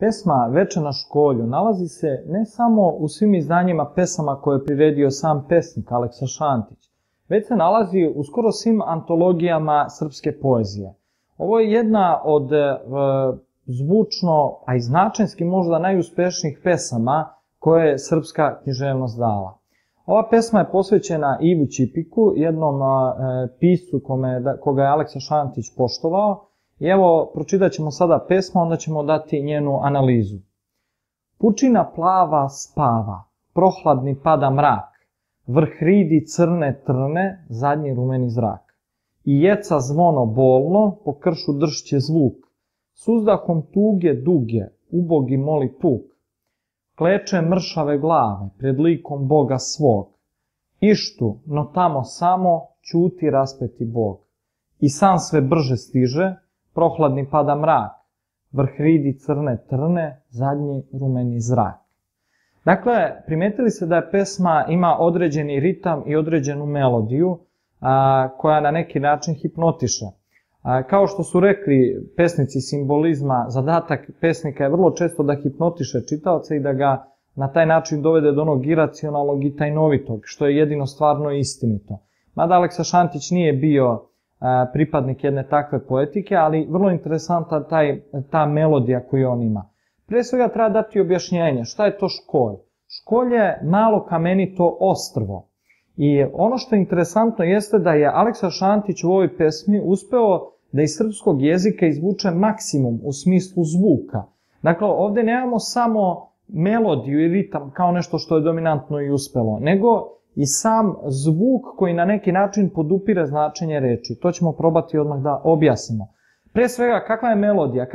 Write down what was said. Pesma Veče na školju nalazi se ne samo u svim izdanjima pesama koje je priredio sam pesnik Aleksa Šantić, već se nalazi u skoro svim antologijama srpske poezije. Ovo je jedna od zvučno, a i značenski možda najuspešnijih pesama koje je srpska književnost dala. Ova pesma je posvećena Ibu Čipiku, jednom piscu koga je Aleksa Šantić poštovao. I evo, pročitat ćemo sada pesmu, onda ćemo dati njenu analizu. Pučina plava spava, prohladni pada mrak, vrh ridi crne trne, zadnji rumeni zrak. I jeca zvono bolno, po kršu dršće zvuk, s uzdahom tuge duge, ubogi moli puk. Kleče mršave glave, pred likom Boga svog, ištu, no tamo samo, ćuti raspeti Bog. I san sve brže stiže, prohladni pada mrak, vrh ridi crne trne, zadnji rumeni zrak. Dakle, primetili se da pesma ima određeni ritam i određenu melodiju koja na neki način hipnotiše. Kao što su rekli pesnici simbolizma, zadatak pesnika je vrlo često da hipnotiše čitaoca i da ga na taj način dovede do onog iracionalnog i tajnovitog, što je jedino stvarno istinito. Mada Aleksa Šantić nije bio pripadnik jedne takve poetike, ali vrlo interesanta ta melodija koju on ima. Pre svega treba dati objašnjenje šta je to školj. Školj je malo kamenito ostrvo. I ono što je interesantno jeste da je Aleksa Šantić u ovoj pesmi uspeo da iz srpskog jezika izvuče maksimum u smislu zvuka. Dakle, ovdje nemamo samo melodiju i ritam kao nešto što je dominantno i uspelo, nego i sam zvuk koji na neki način podupire značenje reči. To ćemo probati odmah da objasnimo. Pre svega, kakva je melodija?